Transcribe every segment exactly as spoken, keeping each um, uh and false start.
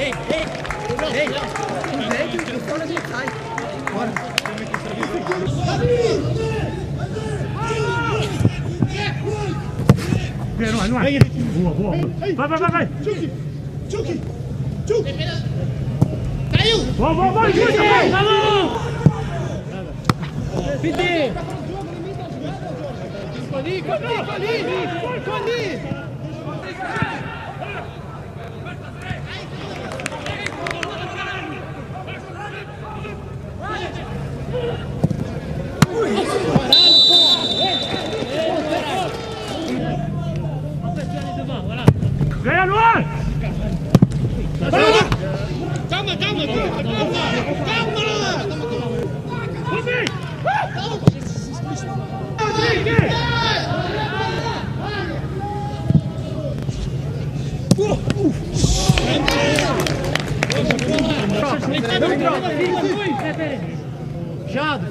Ei, ei, ei, ei. Pede o microfone, a gente sai. Bora. Vem, não é, não é. Boa, boa. Vai, vai, vai, vai. Tchuki, tchuki, tchuki. Caiu. Vai, vai, vai, Júlio. Vamos. Pizzi. Coli, coli, coli, coli.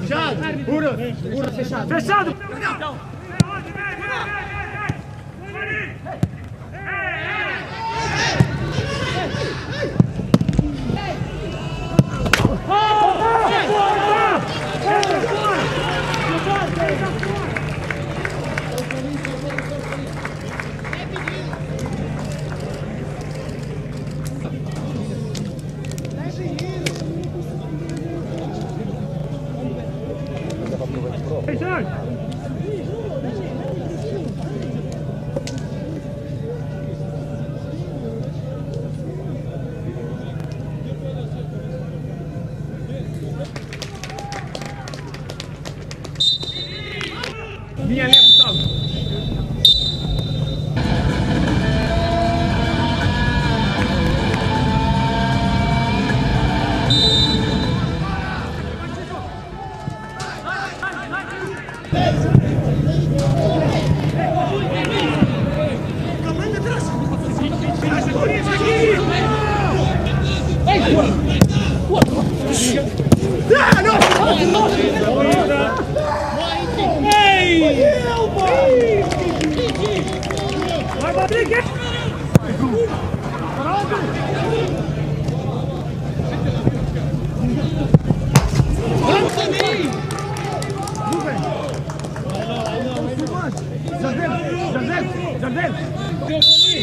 Fechado, fechado. Pura, pura, fechado. Fechado. Minha linha, Gustavo.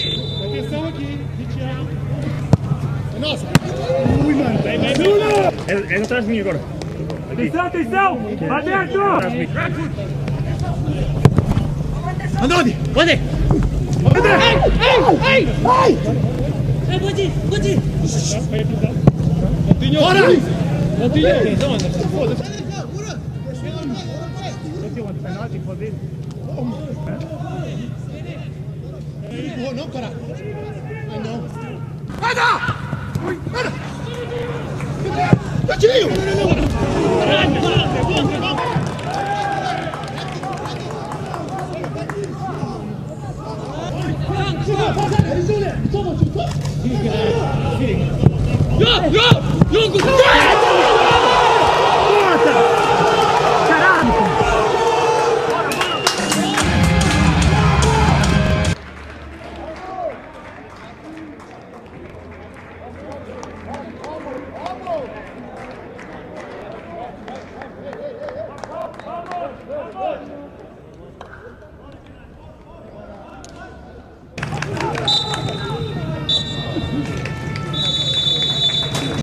Atenção aqui, nossa! Ui, mano! Vem, vem, vem! É atrás de mim agora! Atenção, atenção! Vai dentro! Andoni! Onde? Ai! Ai! Ai! Ai! Pode! Pode! Bora! Continua! Atenção, Andoni! Foda-se! Ele empurrou, não, cara? Ai, não. Vai dar! Mano! Tá tirinho! Não, não, não!